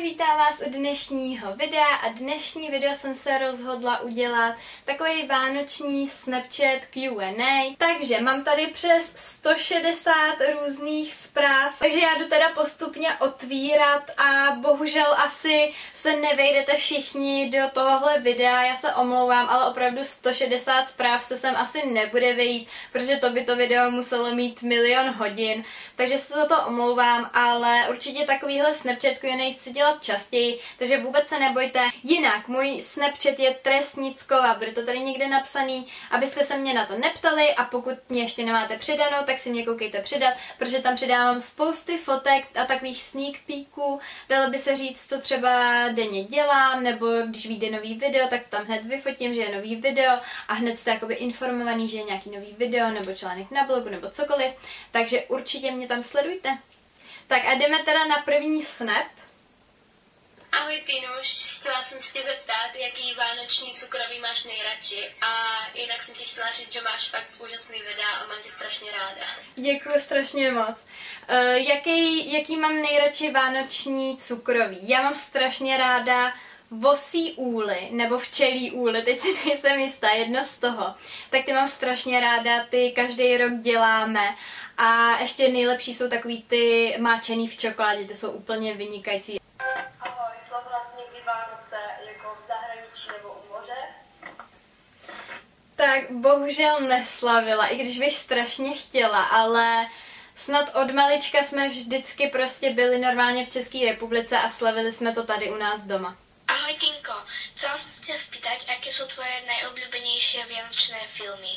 ahoj, vítám vás u dnešního videa a dnešní video jsem se rozhodla udělat takový vánoční Snapchat Q&A. Takže mám tady přes 160 různých zpráv, takže já jdu teda postupně otvírat a bohužel asi se nevejdete všichni do tohohle videa, já se omlouvám, ale opravdu 160 zpráv se sem asi nebude vejít, protože to by to video muselo mít milion hodin, takže se za to omlouvám, ale určitě takovýhle Snapchat Q&A chci dělat častěji, takže vůbec se nebojte. Jinak, můj Snapchat je Třešničková, bude to tady někde napsaný, abyste se mě na to neptali, a pokud mě ještě nemáte přidanou, tak si mě koukejte přidat, protože tam přidávám spousty fotek a takových sneak peeků, dalo by se říct, co třeba denně dělám, nebo když vyjde nový video, tak tam hned vyfotím, že je nový video a hned jste jakoby informovaný, že je nějaký nový video, nebo článek na blogu, nebo cokoliv, takže určitě mě tam sledujte. Tak a jdeme teda na první snap. Ahoj Týnuš, chtěla jsem se tě zeptat, jaký vánoční cukroví máš nejradši, a jinak jsem ti chtěla říct, že máš fakt úžasný videa a mám tě strašně ráda. Děkuji strašně moc. Jaký mám nejradši vánoční cukroví? Já mám strašně ráda vosí úly, nebo včelí úly, teď si nejsem jistá, jedno z toho. Tak ty mám strašně ráda, ty každý rok děláme. A ještě nejlepší jsou takový ty máčený v čokoládě, ty jsou úplně vynikající. Ahoj, slavila jsi někdy Vánoce jako v zahraničí nebo u moře? Tak bohužel neslavila, i když bych strašně chtěla, ale snad od malička jsme vždycky prostě byli normálně v České republice a slavili jsme to tady u nás doma. Ahoj Tinko, chtěla jsem se tě zpýtať, jaké jsou tvoje nejoblíbenější vánoční filmy?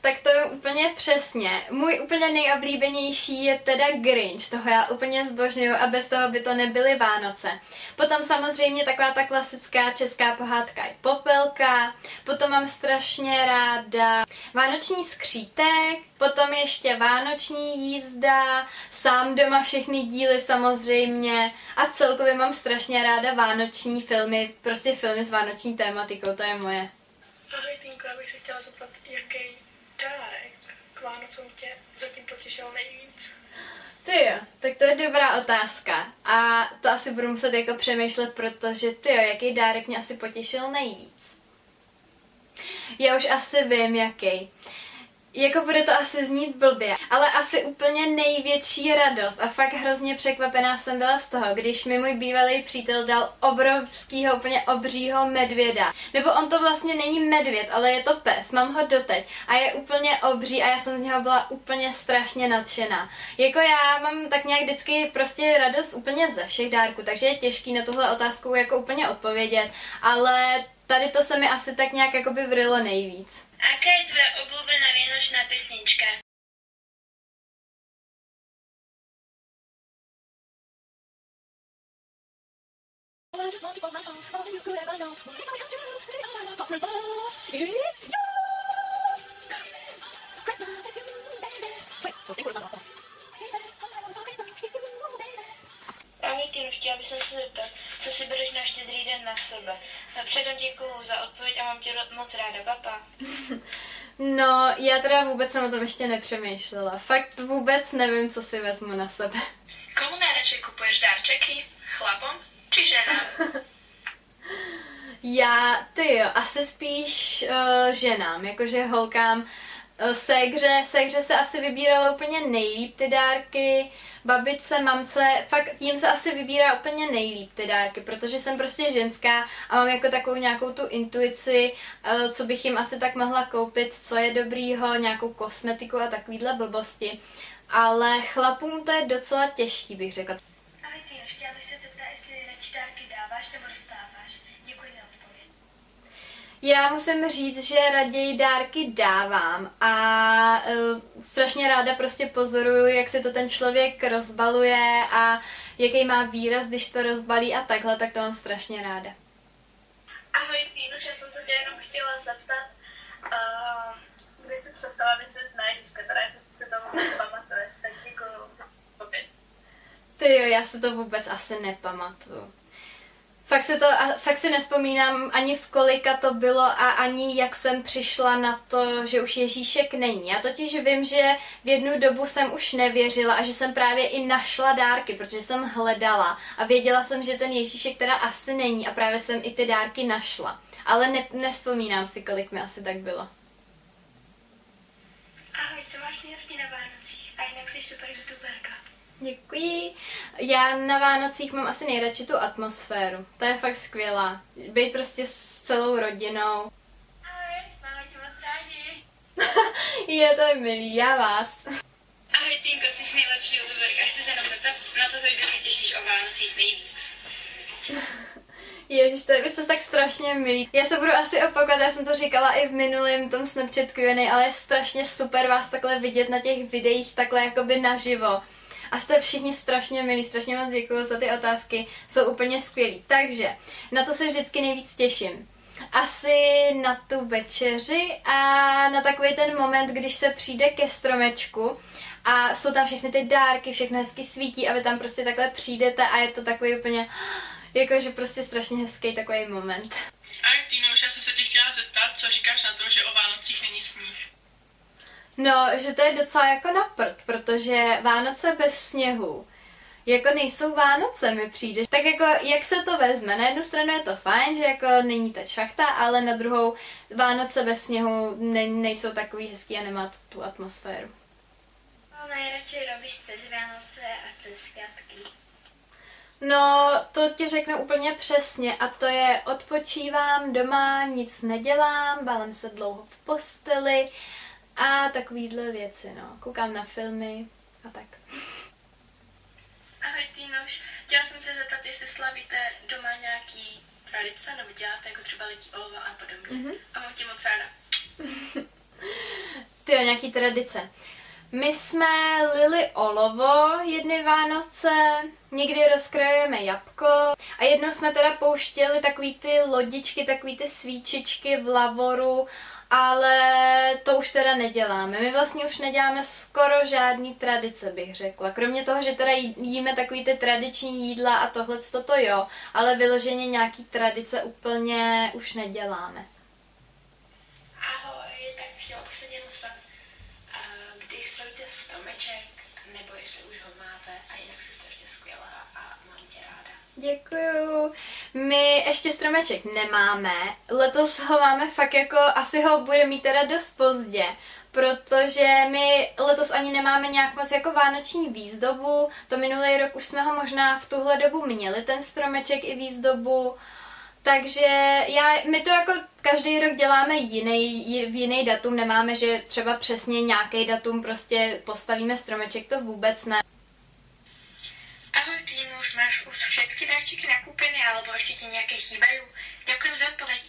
Tak to je úplně přesně. Můj úplně nejoblíbenější je teda Grinch, toho já úplně zbožňuju a bez toho by to nebyly Vánoce. Potom samozřejmě taková ta klasická česká pohádka je Popelka, potom mám strašně ráda Vánoční skřítek, potom ještě Vánoční jízda, Sám doma všechny díly samozřejmě a celkově mám strašně ráda vánoční filmy, prostě filmy s vánoční tématikou, to je moje. Ahoj Tinko, já bych se chtěla zeptat, jaký dárek k Vánocům tě zatím potěšil nejvíc? Tyjo, tak to je dobrá otázka a to asi budu muset jako přemýšlet, protože tyjo, jaký dárek mě asi potěšil nejvíc? Já už asi vím, jaký. Jako bude to asi znít blbě, ale asi úplně největší radost a fakt hrozně překvapená jsem byla z toho, když mi můj bývalý přítel dal obrovskýho, úplně obřího medvěda. Nebo on to vlastně není medvěd, ale je to pes, mám ho doteď a je úplně obří a já jsem z něho byla úplně strašně nadšená. Jako já mám tak nějak vždycky prostě radost úplně ze všech dárků, takže je těžký na tuhle otázku jako úplně odpovědět, ale tady to se mi asi tak nějak jakoby vrylo nejvíc. Aká je tvoje oblíbená vánoční písnička? Ahoj Týnuš, chtěla bych se zeptat, co si bereš na Štědrý den na sebe? Předem děkuju za odpověď a mám tě moc ráda, papa. No, já teda vůbec jsem o tom ještě nepřemýšlela. Fakt vůbec nevím, co si vezmu na sebe. Komu nejradši kupuješ dárčeky? Chlapom či ženám? Já, tyjo, asi spíš ženám, jakože holkám. Ségře se asi vybíralo úplně nejlíp ty dárky, babičce, mamce, fakt tím se asi vybírá úplně nejlíp ty dárky, protože jsem prostě ženská a mám jako takovou nějakou tu intuici, co bych jim asi tak mohla koupit, co je dobrýho, nějakou kosmetiku a takovýhle blbosti, ale chlapům to je docela těžký, bych řekla. Ahoj Týnuš, chtěla bych se zeptat, jestli radši dárky dáváš nebo dostáváš. Děkuji za odpověď. Já musím říct, že raději dárky dávám a strašně ráda prostě pozoruju, jak se to ten člověk rozbaluje a jaký má výraz, když to rozbalí a takhle, tak to mám strašně ráda. Ahoj Týnuš, já jsem se tě jenom chtěla zeptat, kdy jsi přestala vytřet na Ježíška, teda jestli se tomu pamatuješ, tak děkuju za odpověď. Tyjo, já se to vůbec asi nepamatuju. Fakt si nespomínám ani v kolika to bylo a ani jak jsem přišla na to, že už Ježíšek není. Já totiž vím, že v jednu dobu jsem už nevěřila a že jsem právě i našla dárky, protože jsem hledala a věděla jsem, že ten Ježíšek teda asi není a právě jsem i ty dárky našla. Ale nespomínám si, kolik mi asi tak bylo. Ahoj, co máš nejradši na Vánocích? A jinak jsi super youtuberka. Děkuji. Já na Vánocích mám asi nejradši tu atmosféru. To je fakt skvělá. Být prostě s celou rodinou. Ahoj, máme tě moc rádi. Je, to je milý, já vás. Ahoj Týnko, jsi nejlepší youtuberka. Chci se jenom zeptat, na co se vždycky těšíš o Vánocích nejvíc? Ježiš, to je, vy jste tak strašně milí. Já se budu asi opakovat, já jsem to říkala i v minulém tom Snapchatku, ale je strašně super vás takhle vidět na těch videích, takhle jakoby naživo. A jste všichni strašně milí, strašně moc děkuju za ty otázky, jsou úplně skvělí. Takže, na to se vždycky nejvíc těším. Asi na tu večeři a na takový ten moment, když se přijde ke stromečku a jsou tam všechny ty dárky, všechno hezky svítí a vy tam prostě takhle přijdete a je to takový úplně... Jakože prostě strašně hezký takový moment. Ahoj Týnuš, já jsem se tě chtěla zeptat, co říkáš na to, že o Vánocích není sníh? No, že to je docela jako na prd, protože Vánoce bez sněhu jako nejsou Vánoce, mi přijde. Tak jako, jak se to vezme? Na jednu stranu je to fajn, že jako není ta šachta, ale na druhou Vánoce bez sněhu nejsou takový hezký a nemá tu atmosféru. No, nejradši robíš cez Vánoce a cez svátky. No, to ti řeknu úplně přesně a to je odpočívám doma, nic nedělám, bálem se dlouho v posteli a takovýhle věci, no. Koukám na filmy a tak. Ahoj Týnuš, chtěla jsem se zeptat, jestli slavíte doma nějaký tradice nebo děláte jako třeba lití olova a podobně. A mám tě moc ráda. Ty jo, nějaký tradice. My jsme lili olovo jedny Vánoce, někdy rozkrojujeme jabko a jednou jsme teda pouštěli takový ty lodičky, takový ty svíčičky v lavoru, ale to už teda neděláme. My vlastně už neděláme skoro žádný tradice, bych řekla. Kromě toho, že teda jíme takový ty tradiční jídla a tohleto to jo, ale vyloženě nějaký tradice úplně už neděláme. Děkuju. My ještě stromeček nemáme, letos ho máme fakt jako, asi ho bude mít teda dost pozdě, protože my letos ani nemáme nějak moc jako vánoční výzdobu, to minulý rok už jsme ho možná v tuhle dobu měli, ten stromeček i výzdobu, takže my to jako každý rok děláme v jiný datum, nemáme, že třeba přesně nějaký datum prostě postavíme stromeček, to vůbec ne. Ahoj Týnuš, máš už všetky darčeky nakúpené, alebo ešte ti nejaké chýbajú? Ďakujem za odpoveď.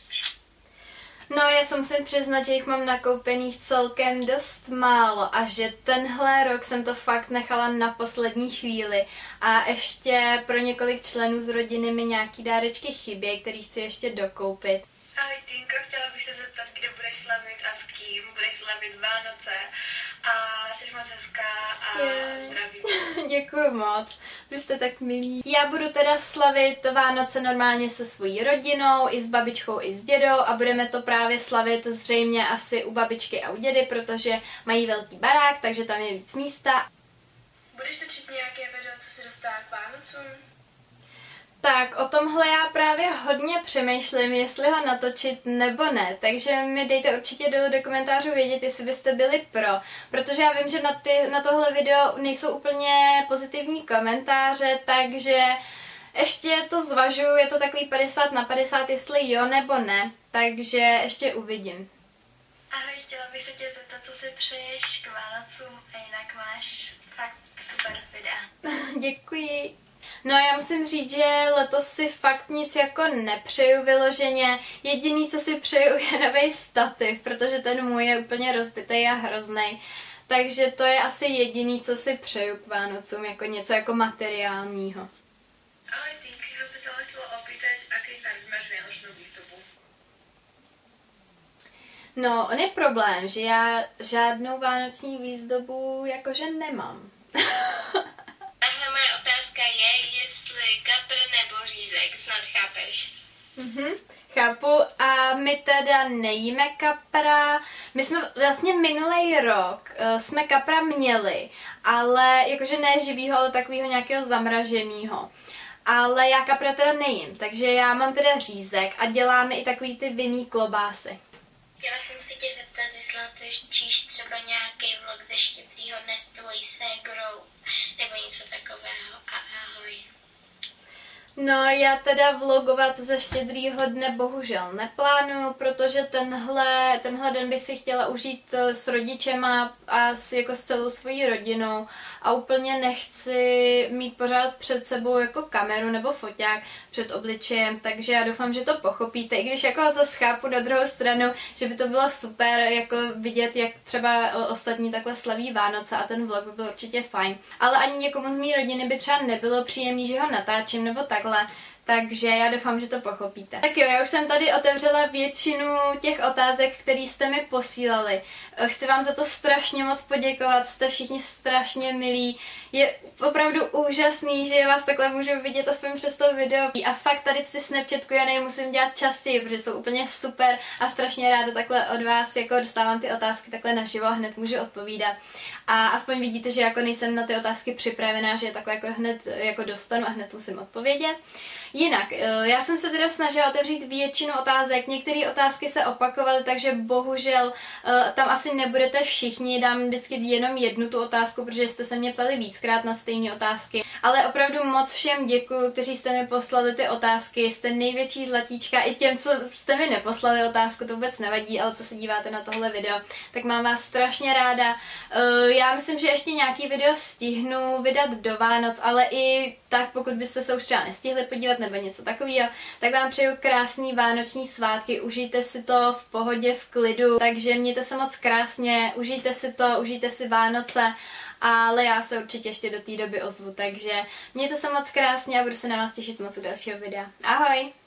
No, já se musím přiznat, že jich mám nakoupených celkem dost málo a že tenhle rok jsem to fakt nechala na poslední chvíli a ještě pro několik členů z rodiny mi nějaký dárečky chybějí, který chci ještě dokoupit. Ahoj Týnko, chtěla bych se zeptat, kde budeš slavit a s kým budeš slavit Vánoce a jsi moc hezká a zdravím. Děkuji moc, vy jste tak milí. Já budu teda slavit Vánoce normálně se svojí rodinou, i s babičkou, i s dědou a budeme to právě slavit zřejmě asi u babičky a u dědy, protože mají velký barák, takže tam je víc místa. Budeš točit nějaké video, co se dostává k Vánocům? Tak, o tomhle já právě hodně přemýšlím, jestli ho natočit nebo ne, takže mi dejte určitě dolů do komentářů vědět, jestli byste byli pro, protože já vím, že na tohle video nejsou úplně pozitivní komentáře, takže ještě to zvažuju, je to takový 50/50, jestli jo nebo ne, takže ještě uvidím. Ahoj, chtěla bych se tě zeptat, co si přeješ k Vánocům a jinak máš fakt super videa. Děkuji. No já musím říct, že letos si fakt nic jako nepřeju vyloženě, jediný co si přeju je nový stativ, protože ten můj je úplně rozbitej a hroznej, takže to je asi jediný co si přeju k Vánocům, jako něco jako materiálního. Ahoj Týnko, já se tohle chtěla opýtať, aký farby máš vianočnou výzdobu? No on je problém, že já žádnou vánoční výzdobu jakože nemám. Tahle moje otázka je, jestli kapr nebo řízek, snad chápeš. Chápu. A my teda nejíme kapra. My jsme vlastně minulý rok jsme kapra měli, ale jakože ne živýho, ale takového nějakého zamraženého. Ale já kapra teda nejím, takže já mám teda řízek a děláme i takový ty vinný klobásy. Chtěla jsem se tě zeptat, jestli točíš třeba nějaký vlog ze štědrýho dne s tvojí ségrou nebo něco takového. A ahoj. No, já teda vlogovat ze štědrýho dne bohužel neplánuju, protože tenhle den bych si chtěla užít s rodičema a jako s celou svojí rodinou a úplně nechci mít pořád před sebou jako kameru nebo foťák před obličejem, takže já doufám, že to pochopíte, i když jako zase chápu na druhou stranu, že by to bylo super jako vidět, jak třeba ostatní takhle slaví Vánoce a ten vlog by byl určitě fajn, ale ani někomu z mý rodiny by třeba nebylo příjemný, že ho natáčím nebo tak. Takže já doufám, že to pochopíte. Tak jo, já už jsem tady otevřela většinu těch otázek, které jste mi posílali. Chci vám za to strašně moc poděkovat, jste všichni strašně milí. Je opravdu úžasný, že vás takhle můžu vidět aspoň přes to video. A fakt tady ty Snapchatku já musím dělat častěji, protože jsou úplně super a strašně ráda takhle od vás jako dostávám ty otázky takhle naživo a hned můžu odpovídat. A aspoň vidíte, že jako nejsem na ty otázky připravená, že je takhle jako hned jako dostanu a hned musím odpovědět. Jinak, já jsem se teda snažila otevřít většinu otázek, některé otázky se opakovaly, takže bohužel tam asi nebudete všichni, dám vždycky jenom jednu tu otázku, protože jste se mě ptali víckrát na stejné otázky. Ale opravdu moc všem děkuju, kteří jste mi poslali ty otázky, jste největší zlatíčka, i těm, co jste mi neposlali otázku, to vůbec nevadí, ale co se díváte na tohle video, tak mám vás strašně ráda. Já myslím, že ještě nějaký video stihnu vydat do Vánoc, ale i tak, pokud byste se už třeba nestihli podívat nebo něco takového, tak vám přeju krásný vánoční svátky, užijte si to v pohodě, v klidu, takže mějte se moc krásně, užijte si to, užijte si Vánoce, ale já se určitě ještě do té doby ozvu, takže mějte se moc krásně a budu se na vás těšit moc u dalšího videa. Ahoj!